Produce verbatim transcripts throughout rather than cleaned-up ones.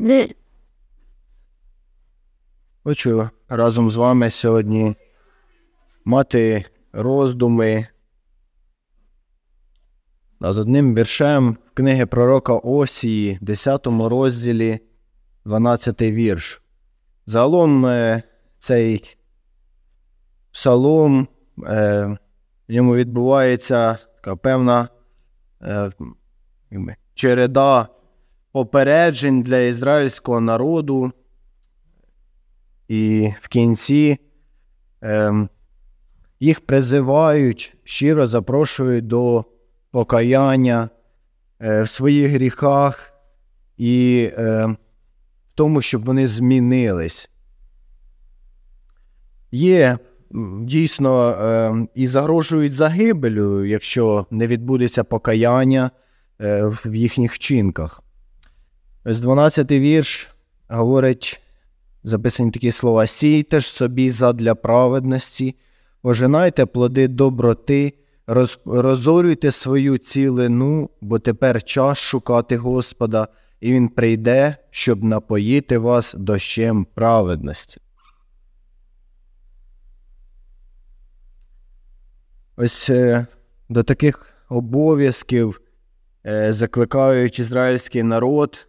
Ні. Почула. Разом з вами сьогодні мати роздуми над одним віршем книги пророка Осії, десятому розділі, дванадцятий вірш. Загалом цей псалом, в ньому відбувається така певна череда попереджень для ізраїльського народу. І в кінці їх призивають, щиро запрошують до покаяння в своїх гріхах і в тому, щоб вони змінились. Є дійсно і загрожують загибелю, якщо не відбудеться покаяння в їхніх вчинках. З дванадцятий вірш говорить, записані такі слова: «Сійте ж собі задля праведності, пожинайте плоди доброти, роз, розорюйте свою цілину, бо тепер час шукати Господа, і Він прийде, щоб напоїти вас дощем праведності». Ось е, до таких обов'язків е, закликають ізраїльський народ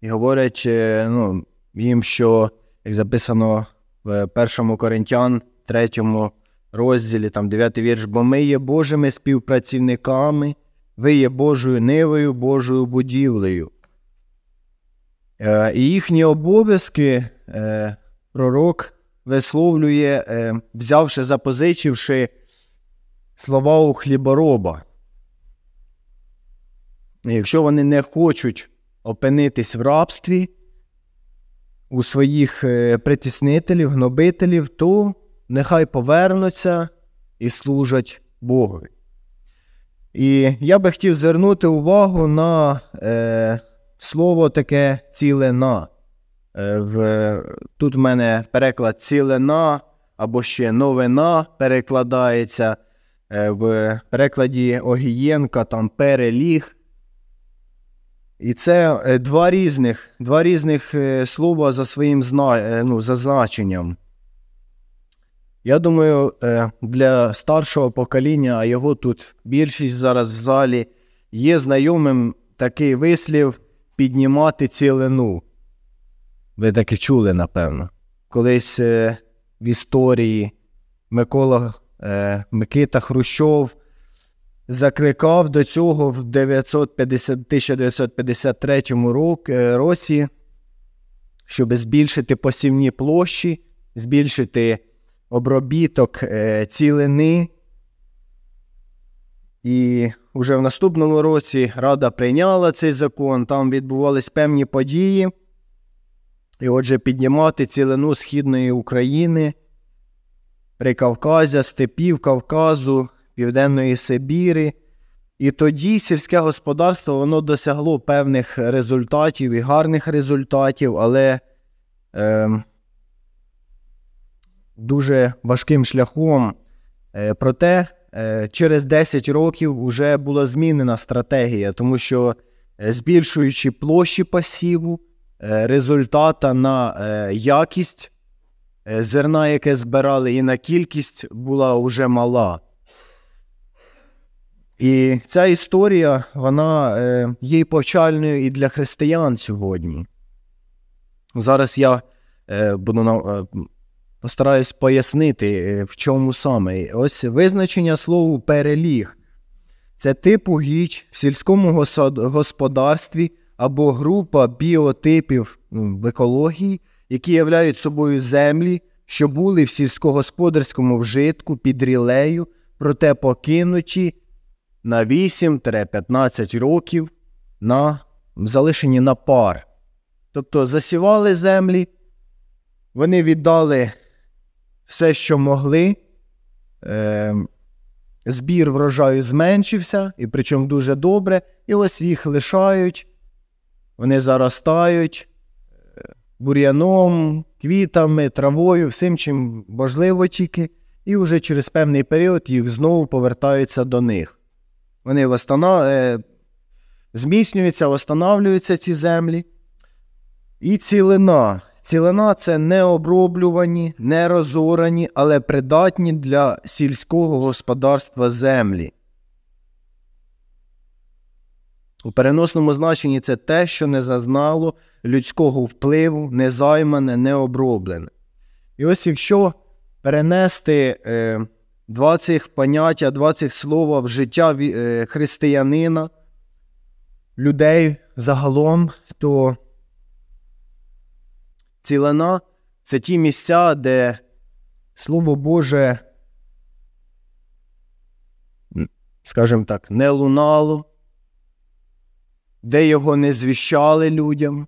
і говорять, е, ну, їм, що, як записано в першому Коринтян, третьому розділі, там дев'ятий вірш: «Бо ми є Божими співпрацівниками, ви є Божою нивою, Божою будівлею». Е, і їхні обов'язки е, пророк висловлює, е, взявши, запозичивши слова у хлібороба. І якщо вони не хочуть опинитись в рабстві у своїх притіснителів, гнобителів, то нехай повернуться і служать Богові. І я би хотів звернути увагу на е, слово таке «цілена». Е, в, тут в мене переклад «цілена» або ще «новина» перекладається. Е, в перекладі Огієнка там «переліг». І це два різних, два різних слова за своїм зна... ну, за значенням. Я думаю, для старшого покоління, а його тут більшість зараз в залі, є знайомим такий вислів «піднімати цілину». Ви таки чули, напевно. Колись в історії Микола, Микита Хрущов закликав до цього в тисяча дев'ятсот п'ятдесят третьому році, щоб збільшити посівні площі, збільшити обробіток цілини. І вже в наступному році Рада прийняла цей закон, там відбувались певні події. І отже, піднімати цілину Східної України, Прикавказя, степів Кавказу, Південної Сибіри. І тоді сільське господарство, воно досягло певних результатів і гарних результатів, але е, дуже важким шляхом. Е, проте е, через десять років вже була змінена стратегія, тому що е, збільшуючи площі посіву, е, результата на е, якість е, зерна, яке збирали, і на кількість була вже мала. І ця історія, вона е, є повчальною і для християн сьогодні. Зараз я е, буду на, е, постараюсь пояснити, е, в чому саме. Ось визначення слова «переліг» – це тип угідь в сільському господарстві або група біотипів в екології, які являють собою землі, що були в сільськогосподарському вжитку під рілею, проте покинуті на вісім-п'ятнадцять років на, залишені на пар. Тобто засівали землі, вони віддали все, що могли, е, збір врожаю зменшився, і причому дуже добре, і ось їх лишають, вони заростають бур'яном, квітами, травою, всім, чим можливо тільки, і вже через певний період їх знову повертаються до них. Вони встанов... зміцнюються, встановлюються ці землі. І цілина. Цілина – це необроблювані, нерозорані, але придатні для сільського господарства землі. У переносному значенні це те, що не зазнало людського впливу, не займане, не оброблене. І ось якщо перенести е, два цих поняття, два цих слова в життя е, християнина, людей загалом, то цілина – це ті місця, де Слово Боже, скажімо так, не лунало, де його не звіщали людям,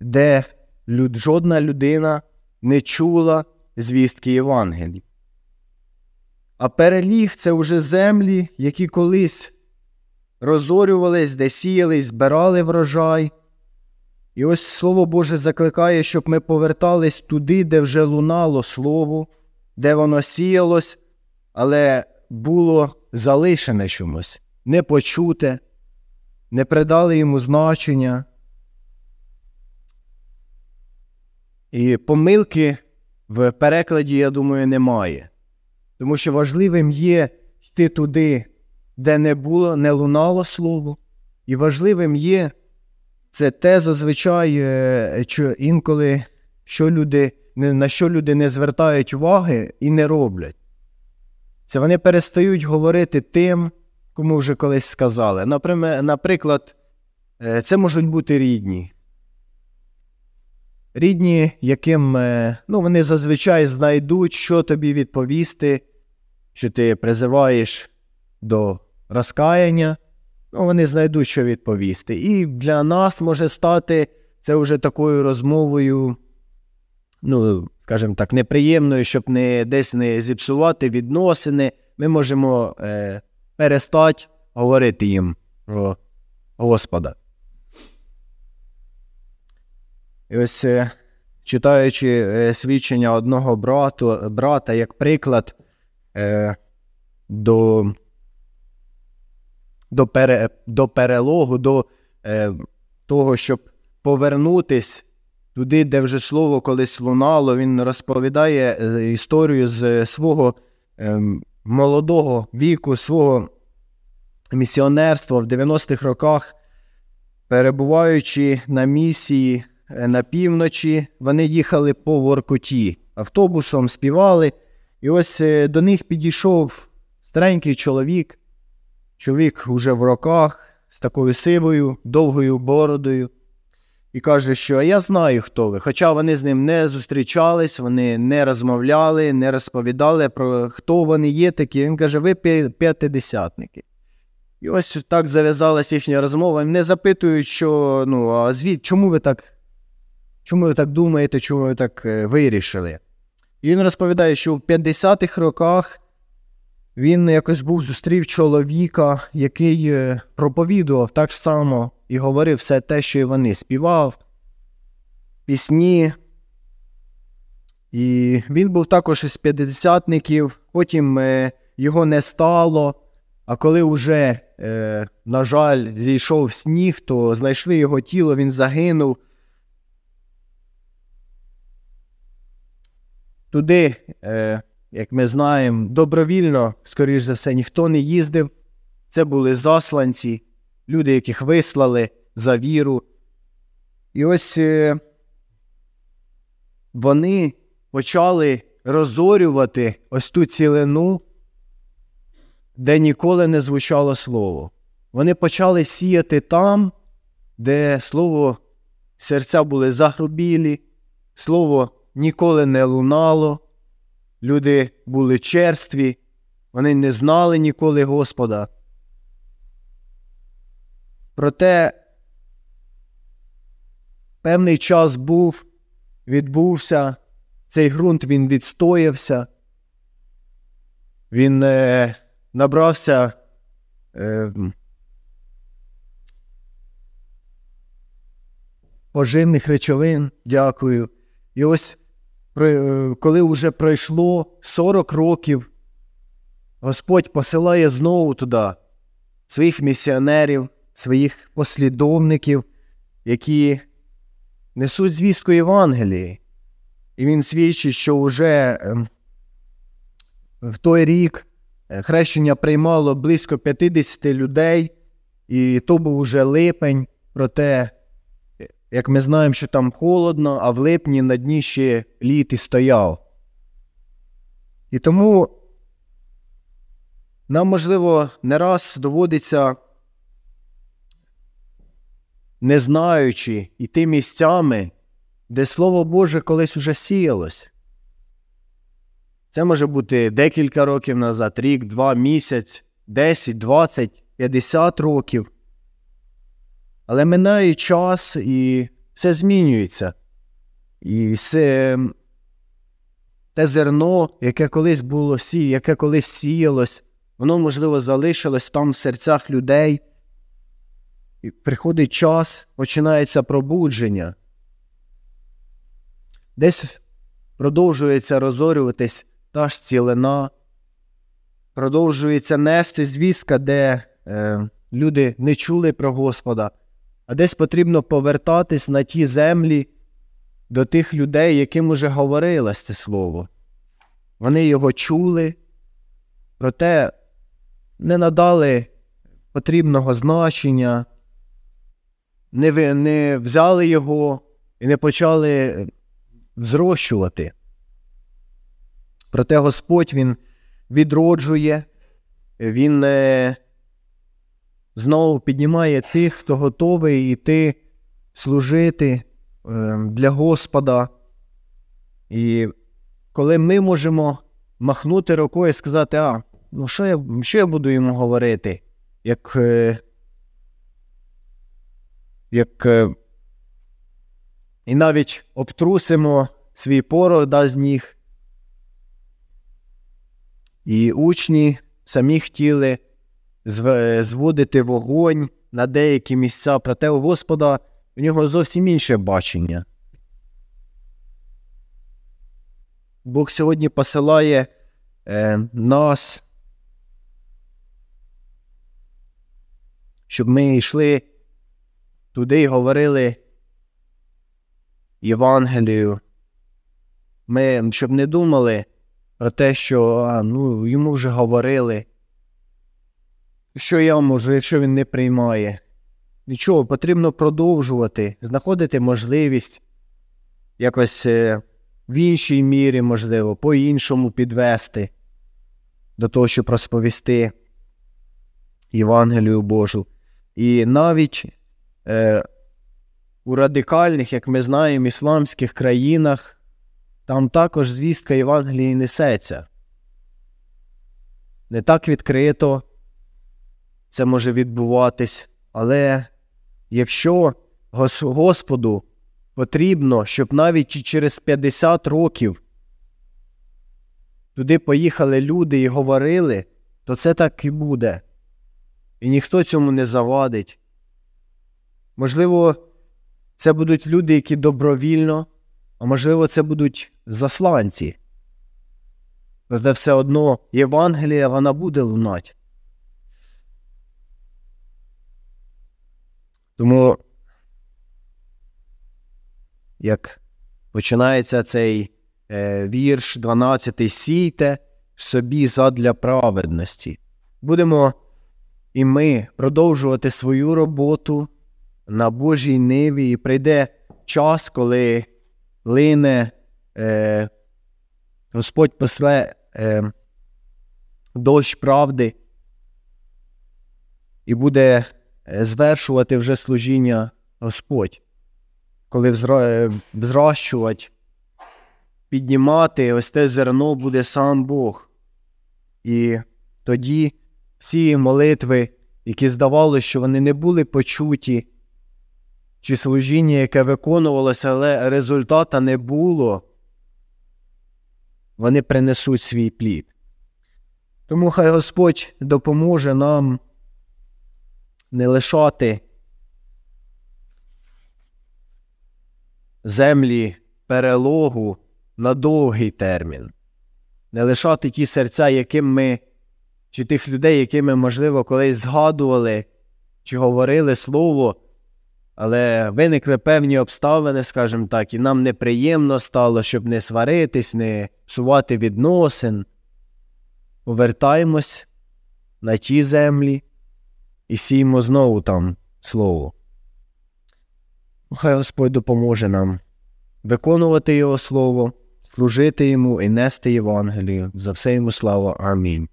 де люд, жодна людина не чула звістки Євангелії. А переліг – це вже землі, які колись розорювались, де сіялись, збирали врожай. І ось Слово Боже закликає, щоб ми повертались туди, де вже лунало Слово, де воно сіялось, але було залишене чомусь, не почуте, не придали йому значення. І помилки в перекладі, я думаю, немає. Тому що важливим є йти туди, де не було, не лунало слово. І важливим є, це те зазвичай, що інколи, що люди, на що люди не звертають уваги і не роблять. Це вони перестають говорити тим, кому вже колись сказали. Наприклад, це можуть бути рідні. Рідні, яким, ну, вони зазвичай знайдуть, що тобі відповісти, що ти призиваєш до розкаяння, ну, вони знайдуть, що відповісти. І для нас може стати це вже такою розмовою, ну, скажімо так, неприємною, щоб не, десь не зіпсувати відносини. Ми можемо е, перестати говорити їм про Господа. І ось, читаючи свідчення одного брату, брата, як приклад до, до, пере, до перелогу, до того, щоб повернутись туди, де вже слово колись лунало, він розповідає історію з свого молодого віку, свого місіонерства в дев'яностих роках, перебуваючи на місії на півночі, вони їхали по Воркуті автобусом, співали. І ось до них підійшов старенький чоловік, чоловік уже в роках, з такою сивою, довгою бородою. І каже, що я знаю, хто ви. Хоча вони з ним не зустрічались, вони не розмовляли, не розповідали про хто вони є такі. Він каже, ви п'ятидесятники. І ось так зав'язалась їхня розмова. Не запитують, що, ну, а звід, чому ви так... Чому ви так думаєте, чому ви так вирішили? І він розповідає, що в п'ятдесятих роках він якось був зустрів чоловіка, який проповідував так само і говорив все те, що і вони. Співав пісні. І він був також із п'ятдесятників, потім його не стало. А коли вже, на жаль, зійшов сніг, то знайшли його тіло, він загинув. Туди, як ми знаємо, добровільно, скоріш за все, ніхто не їздив. Це були засланці, люди, яких вислали за віру. І ось вони почали розорювати ось ту цілину, де ніколи не звучало слово. Вони почали сіяти там, де слово, серця були загрубілі, слово ніколи не лунало, люди були черстві, вони не знали ніколи Господа. Проте певний час був, відбувся, цей ґрунт він відстоявся, він е, набрався е, поживних речовин, дякую. І ось коли вже пройшло сорок років, Господь посилає знову туди своїх місіонерів, своїх послідовників, які несуть звістку Євангелії. І він свідчить, що вже в той рік хрещення приймало близько п'ятдесят людей, і то був уже липень, проте, як ми знаємо, що там холодно, а в липні на дні ще лід і стояв. І тому нам, можливо, не раз доводиться, не знаючи, іти місцями, де Слово Боже колись уже сіялось. Це може бути декілька років назад, рік, два, місяць, десять, двадцять, п'ятдесят років. Але минає час, і все змінюється. І все те зерно, яке колись було сі, яке колись сіялось, воно, можливо, залишилось там в серцях людей. І приходить час, починається пробудження. Десь продовжується розорюватись та ж цілина, продовжується нести звістка, де е, люди не чули про Господа, а десь потрібно повертатись на ті землі до тих людей, яким уже говорилось це слово. Вони його чули, проте не надали потрібного значення, не, ви, не взяли його і не почали взрощувати. Проте Господь, Він відроджує, Він е, знову піднімає тих, хто готовий йти служити е, для Господа. І коли ми можемо махнути рукою і сказати, а, ну що я, що я буду йому говорити, як, е, як е, і навіть обтрусимо свій порох да, з ніг. І учні самі хотіли зводити вогонь на деякі місця, проте у Господа у нього зовсім інше бачення. Бог сьогодні посилає е, нас, щоб ми йшли туди і говорили Євангелію. Ми, щоб не думали про те, що а, ну, йому вже говорили, що я можу, якщо він не приймає. Нічого, потрібно продовжувати, знаходити можливість якось в іншій мірі, можливо, по-іншому підвести до того, щоб розповісти Євангелію Божу. І навіть е, у радикальних, як ми знаємо, ісламських країнах там також звістка Євангелії несеться. Не так відкрито це може відбуватись, але якщо Господу потрібно, щоб навіть через п'ятдесят років туди поїхали люди і говорили, то це так і буде. І ніхто цьому не завадить. Можливо, це будуть люди, які добровільно, а можливо, це будуть засланці. Проте все одно Євангелія, вона буде лунати. Тому, як починається цей е, вірш дванадцятий, сійте собі задля праведності. Будемо і ми продовжувати свою роботу на Божій ниві, і прийде час, коли лине, е, Господь после е, дощ правди і буде звершувати вже служіння Господь, коли взра... взращувати, піднімати ось те зерно буде сам Бог. І тоді всі молитви, які здавалося, що вони не були почуті, чи служіння, яке виконувалося, але результата не було, вони принесуть свій плід. Тому хай Господь допоможе нам не лишати землі перелогу на довгий термін, не лишати ті серця, яким ми, чи тих людей, якими, можливо, колись згадували, чи говорили слово, Але виникли певні обставини, скажімо так, і нам неприємно стало, щоб не сваритись, не псувати відносин. Повертаємось на ті землі і сіємо знову там слово. Хай Господь допоможе нам виконувати Його слово, служити Йому і нести Євангелію. За все Йому слава. Амінь.